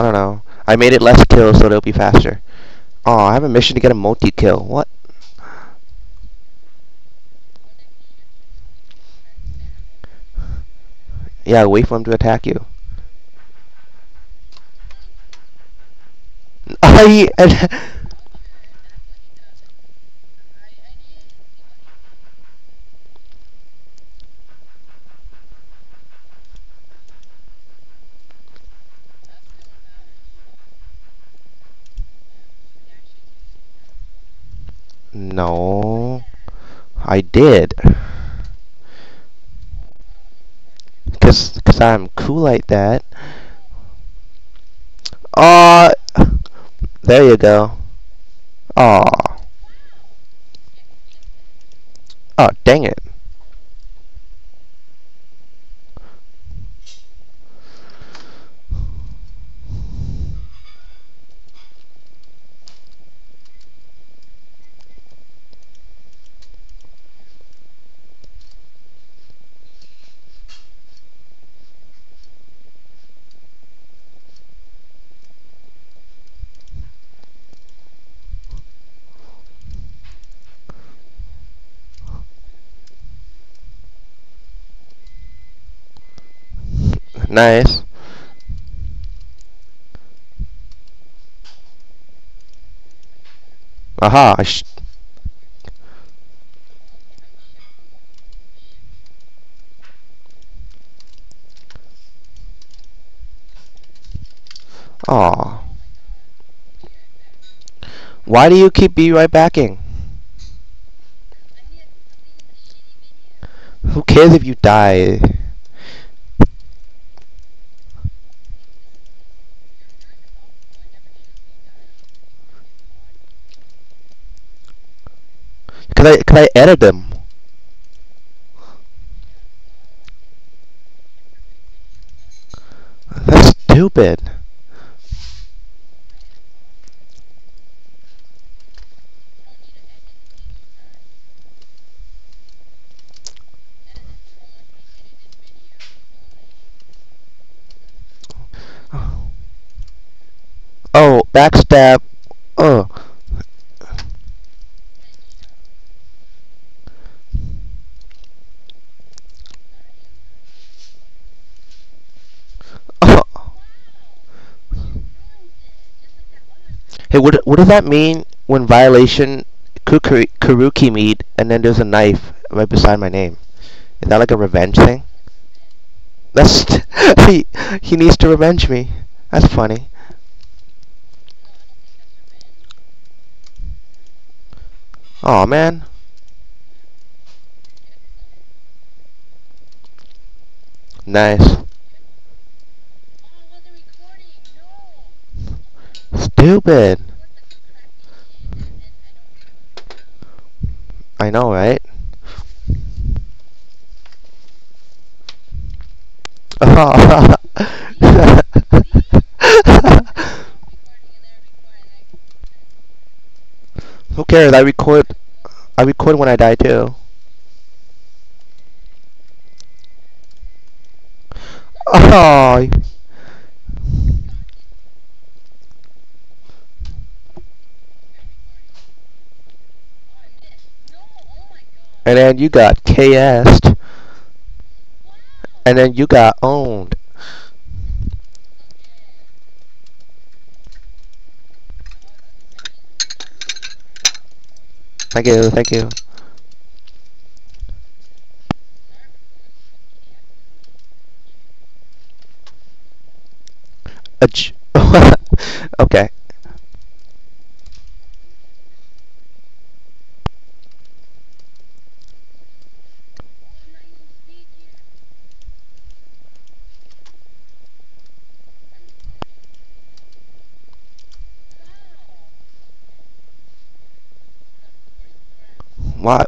I don't know. I made it less kills so it'll be faster. Oh, I have a mission to get a multi-kill. What? Yeah, wait for him to attack you. No, I did. Cause I'm cool like that. There you go. Oh, dang it. Nice. Aha, Aww. Why do you keep be right backing? Who cares if you die? Can I edit them? That's stupid. Oh, backstab. Ugh. Hey, what does that mean when violation Kuruki meet and then there's a knife right beside my name? Is that like a revenge thing? That's he needs to revenge me. That's funny. Aw, man. Nice. Stupid. I know, right? Who cares? I record when I die too. Oh. And then you got KS'd. Wow. And then you got owned. Thank you, thank you. Okay.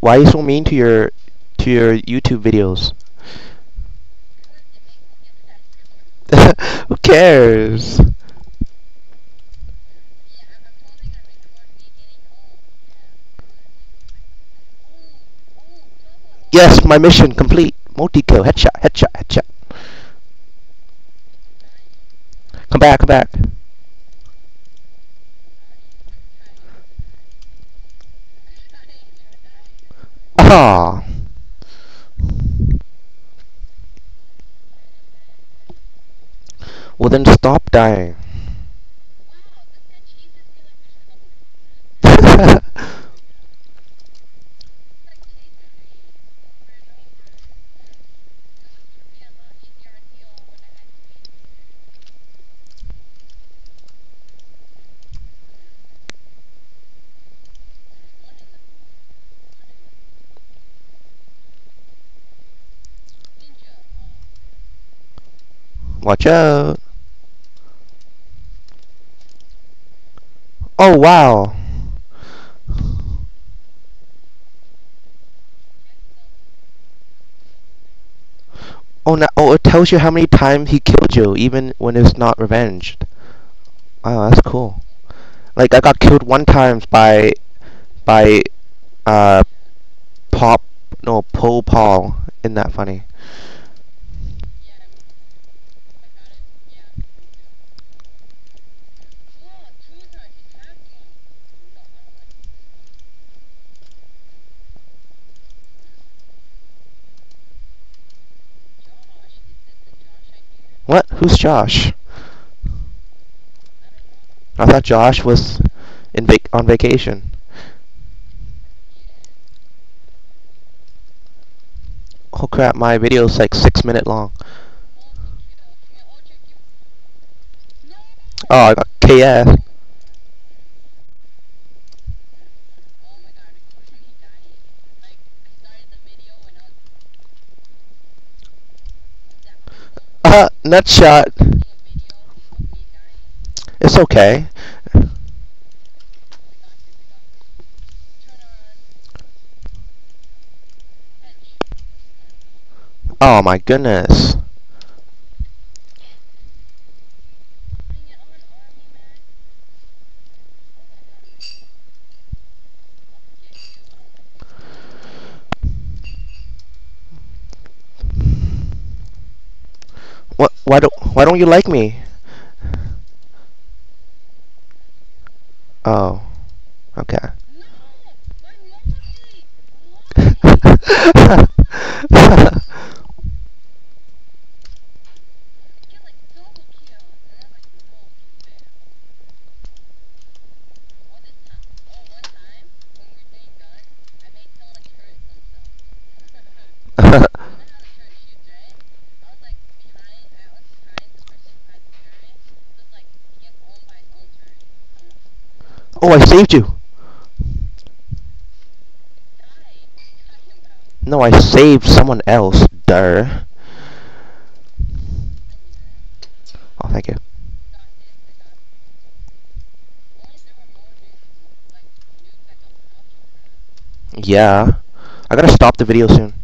Why are you so mean to your YouTube videos? Who cares? Yes, my mission complete. Multi-kill, headshot, headshot, headshot. Come back, come back. Ah. Well then stop dying. Watch out. Oh, wow. Oh, now, oh, it tells you how many times he killed you, even when it's not revenged. Wow, that's cool. Like, I got killed one time by Paul. Isn't that funny? What? Who's Josh? I thought Josh was on vacation. Oh crap, my video's like 6 minutes long. Oh, I got KS. Nutshot. It's okay. Oh my goodness. Why don't you like me? Oh, okay. Oh, I saved you. No, I saved someone else. Duh. Oh, thank you. Yeah. I gotta stop the video soon.